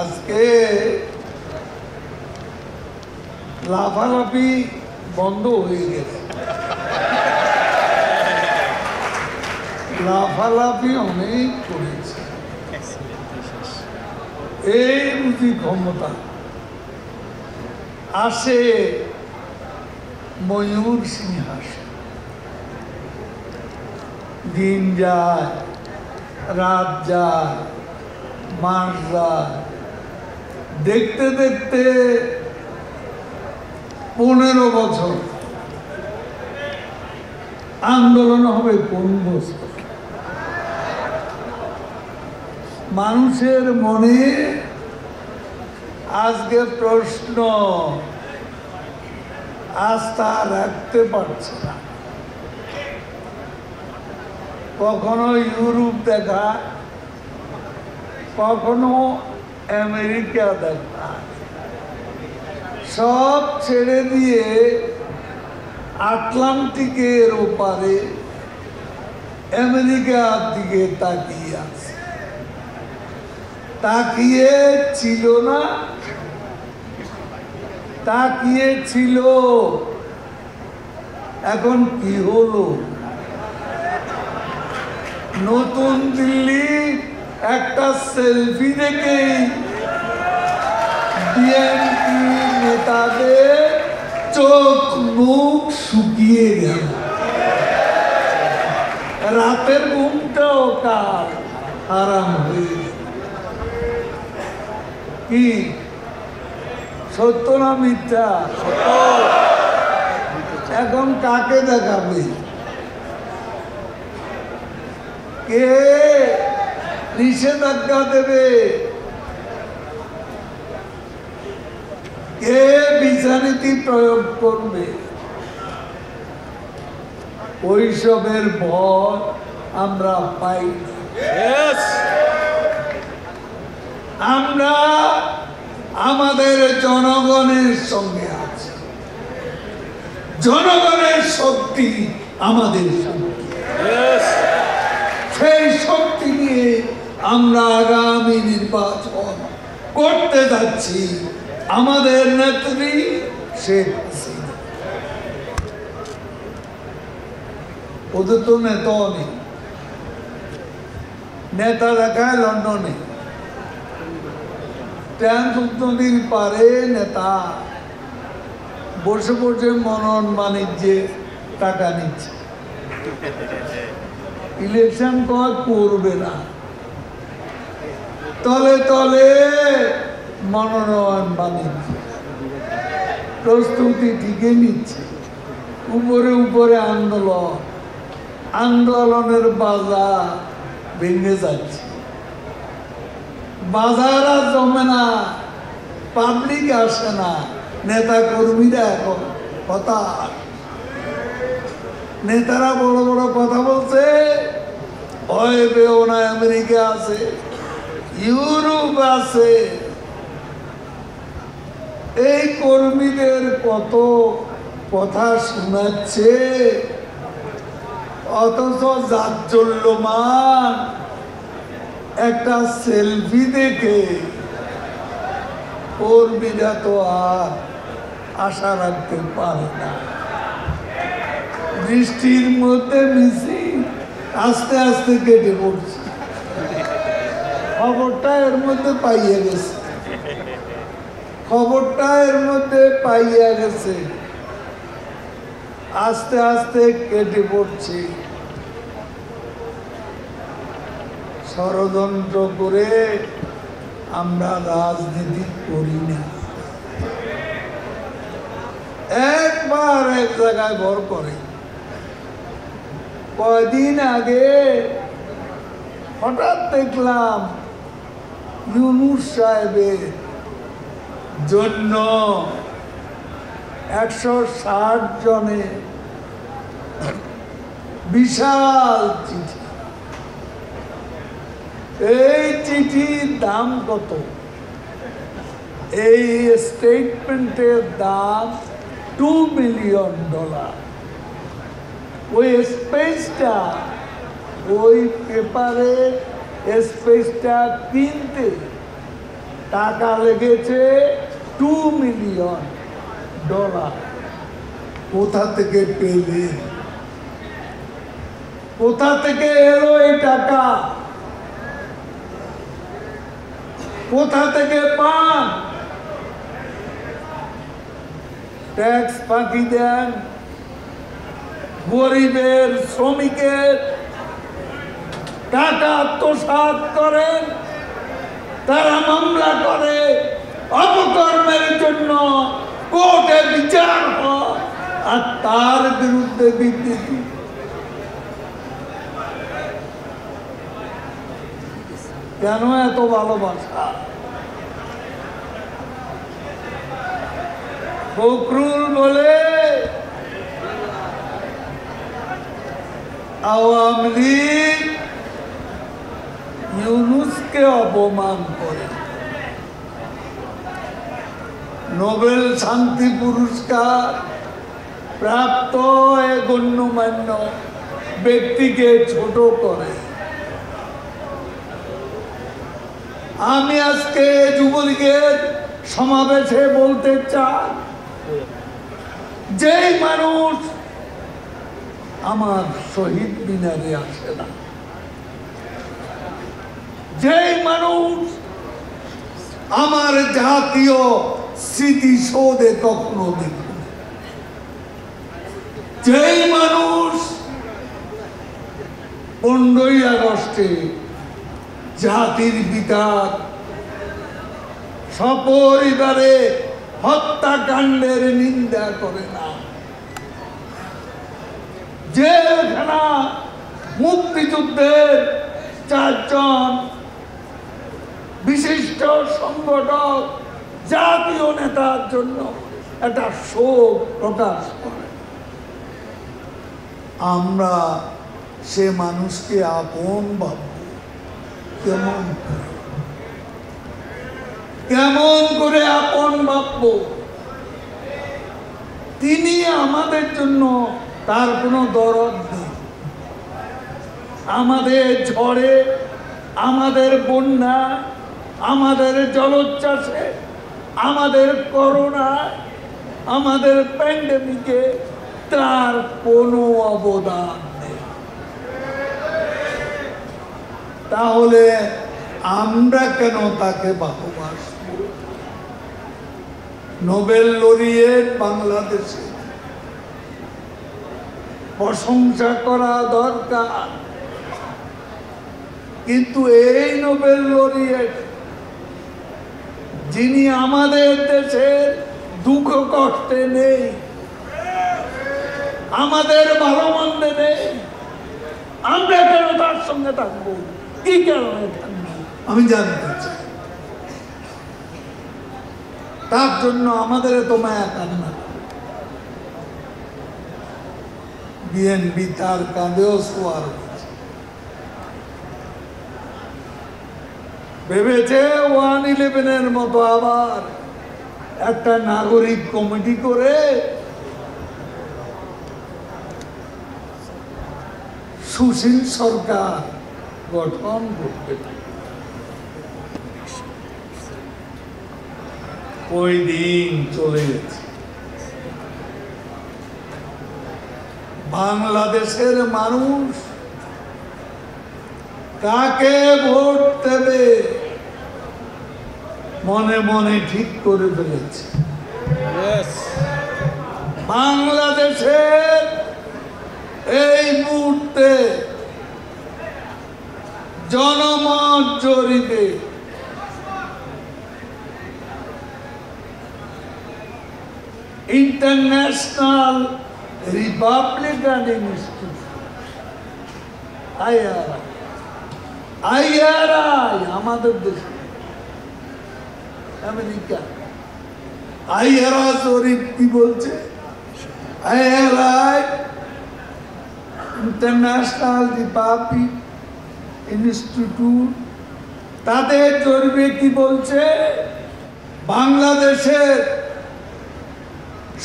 আজকে লাফালাফি বন্ধ হয়ে গেছে, লাফালাফি অনেক করেছে। এই বুঝি ক্ষমতা আসে ময়ূর সিংহাসন। দিন যায়, রাত যায়, মাস যায়, দেখতে দেখতে 15 বছর। আন্দোলন হবে 15 বছর। মানুষের মনে আজকে প্রশ্ন, আস্থা রাখতে পারছে না। কখনো ইউরোপ দেখা, কখনো আমেরিকা দেখা, সব ছেড়ে দিয়ে আটলান্টিকের ওপারে আমেরিকার দিকে তাকিয়ে আছে। তাকিয়ে ছিল না, তাকিয়ে ছিল, এখন কি হলো? নতুন দিল্লি একটা সেলফি দেখেই বিএনপি নেতাদের চোখ মুখ শুকিয়ে গেল। রাতের ঘুমটাও কার আরাম হয়ে গেল। কি সত্য না মিথ্যা? এখন কাকে দেখাবে? কে নিষেধাজ্ঞা দেবে? কে বিচারনীতি প্রয়োগ করবে? ওইসবের ভয় আমরা পাই। আমরা আমাদের জনগণের সঙ্গে আছি, জনগণের শক্তি আমাদের শক্তি। সেই শক্তি নিয়ে আমরা আগামী নির্বাচন করতে যাচ্ছি। আমাদের নেত্রী শেখ হাসিনা। ওদের তো নেতা নেই, নেতা দেখায় লন্ডনে, ট্যান্সনদীর পারে নেতা বসে বসে মনন বাণিজ্যে টাকা নিচ্ছে। ইলেকশন কর করবে না, তলে তলে মনোনয়ন বাণিজ্য প্রস্তুতি ঠিকে নিচ্ছে। উপরে উপরে আন্দোলন, আন্দোলনের বাজার ভেঙে যাচ্ছে। বাজার আর জমে না, পাবলিক আসে না, নেতা কর্মীরা এখন কথা। নেতারা বড় বড় কথা বলছে, ভয় পেও না, আমেরিকা আছে, ইউরোপ আছে। এই কর্মীদের কত কথা শোনাচ্ছে, অথচ জাজ্জল্যমান একটা সেলফি দেখে কর্মীরা তো আর আশা রাখতে পারে না। বৃষ্টির মধ্যে মিশি আস্তে আস্তে কেটে পড়ছে। খবরটা এর মধ্যে পাইয়া গেছে, খবরটা এর মধ্যে পাইয়া গেছে, আস্তে আস্তে কেটে পড়ছে। ষড়যন্ত্র করে আমরা রাজনীতি করি না। একবার এক জায়গায় ভর করে। কয়দিন আগে হঠাৎ দেখলাম ইউনূস সাহেবের জন্য 160 জনের বিশাল চিঠি। এই চিঠির দাম কত? এই স্টেটমেন্টের দাম $2 মিলিয়ন। ওই স্পেসটা, ওই পেপারে স্পেসটা কিনতে টাকা লেগেছে $2 মিলিয়ন। কোথা থেকে পেলে, কোথা থেকে এলো এই টাকা, কোথা থেকে পান? ট্যাক্স ফাঁকি দেন, গরিবের শ্রমিকের টাকা আত্মসাৎ করেন, তারা মামলা করে, অপকর্মের জন্য কোর্টে বিচার হয়, আর তার বিরুদ্ধে বিবৃতি। কেন এত ভালোবাসা? ফখরুল বলে আওয়ামী লীগ ইউনূসকে অপমান করে। নোবেল শান্তি পুরস্কার প্রাপ্ত এ গণ্যমান্য ব্যক্তিকে ছোট করে। আমি আজকে যুবলীগের সমাবেশে বলতে চাই, যেই মানুষ আমার শহীদ মিনারে আসে না, যেই মানুষ আমার জাতীয় স্মৃতিসৌধে কখনো দেখে না, যেই মানুষ 15ই আগস্টে জাতির পিতার সপরিবারে হত্যাকাণ্ডের নিন্দা করে না, জেলখানা মুক্তিযুদ্ধের 4 জন বিশিষ্ট সংগঠক জাতীয় নেতার জন্য একটা শোক প্রকাশ করে। আমরা সে মানুষকে আপন ভাবি, কেমন করে আপন ভাববো? তিনি আমাদের জন্য, তার কোনো দরদ নেই। আমাদের ঝড়ে, আমাদের বন্যা, আমাদের জলোচ্ছ্বাসে, আমাদের করোনায়, আমাদের প্যান্ডেমিকে তার কোনো অবদান। তাহলে আমরা কেন তাকে ভালোবাসব? নোবেল লরিয়েট বাংলাদেশে, প্রশংসা করা দরকার, কিন্তু এই নোবেল লরিয়েট যিনি আমাদের দেশের দুঃখ কষ্টে নেই, আমাদের ভালো মন্দে নেই, আমরা কেন তার সঙ্গে থাকবো? কি কারণে থাকবো আমি জানতে চাই। তার জন্য আমাদের তো মায়া কান্না। বিএনপি তার কাঁধেও সোয়ার হয়েছে, ভেবেছে ওয়ান-11 মতো আবার একটা নাগরিক কমিটি করে সুশীল সরকার গঠন করতে। ওই দিন চলে গেছে। বাংলাদেশের মানুষ কাকে ভোট দেবে মনে মনে ঠিক করে ফেলেছে। বাংলাদেশের এই মুহূর্তে জনমত জরিপে ইন্টারন্যাশনাল রিপাবলিকান ইনস্টিটিউট IRI, আমাদের দেশে আমেরিকা, IRI জরিপ কি বলছে? IRI ইন্টারন্যাশনাল রিপাবলিক ইনস্টিটিউট তাদের জরিপে কি বলছে? বাংলাদেশের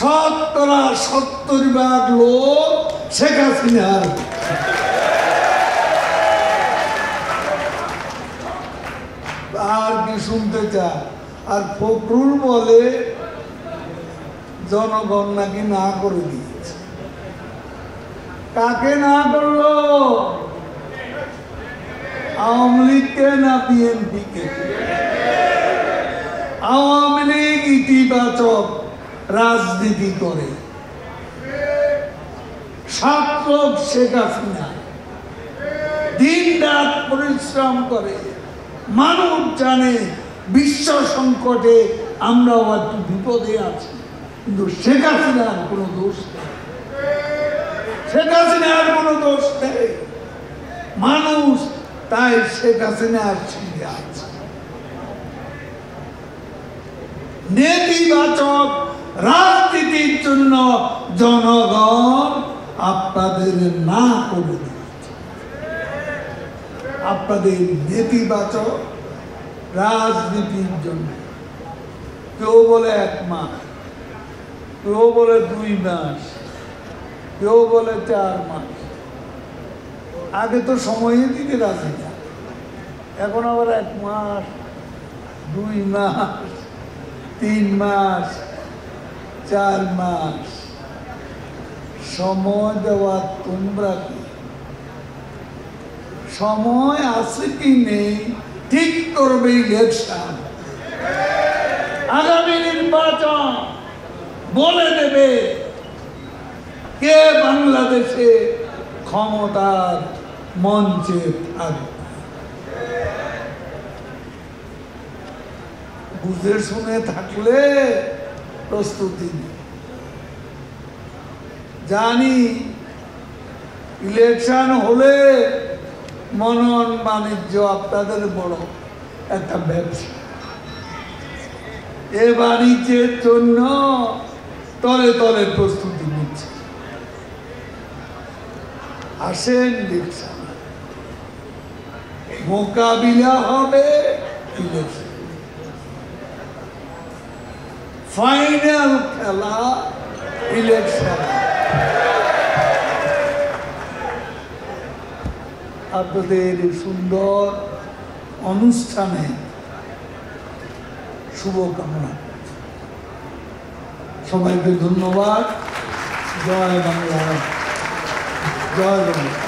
70% লোক শেখ হাসিনার। আর কি শুনতে চায়? আর ফখরুল বলে জনগণ নাকি না করে দিয়েছে। কাকে না করলো? আওয়ামী লীগকে না বিএনপিকে? আওয়ামী লীগ ইতিবাচক রাজনীতি করে, ছাত্রক শেখ হাসিনা দিন রাত পরিশ্রম করে। মানব জানে বিশ্ব সংকটে আমরাও একটু বিপদে আছি, কিন্তু শেখ হাসিনার কোনো দোষ নেই, শেখ হাসিনার কোনো দোষ নেই। মানুষ তাই শেখ হাসিনার ছিঁড়ে আছে। নেতিবাচক রাজনীতির জন্য জনগণ আপনাদের না করে দিয়েছে। আপনাদের নেতিবাচক রাজনীতির জন্য কেউ বলে 1 মাস, কেউ বলে 2 মাস, কেউ বলে 4 মাস। আগে তো সময়ে দিতে রাজি না, এখন আবার 1 মাস, 2 মাস, 3 মাস, 4 মাস সময় দেওয়া। তোমরা কি সময় আছে কি নেই ঠিক করবে ইলেকশন, আগামী নির্বাচন বলে দেবে কে বাংলাদেশে ক্ষমতার মঞ্চে থাকবে। বুঝে শুনে থাকলে প্রস্তুতি নেই। জানি ইলেকশন হলে মনন বাণিজ্য আপনাদের বড় একটা ব্যবসা, এ বাণিজ্যের জন্য তলে তলে প্রস্তুতি নিচ্ছে। আসেন ইলেকশন, মোকাবিলা হবে ইলেকশন, ফাইনাল খেলা ইলেকশন। আপনাদের সুন্দর অনুষ্ঠানে শুভকামনা, সবাইকে ধন্যবাদ। জয় বাংলা, জয় বাংলা।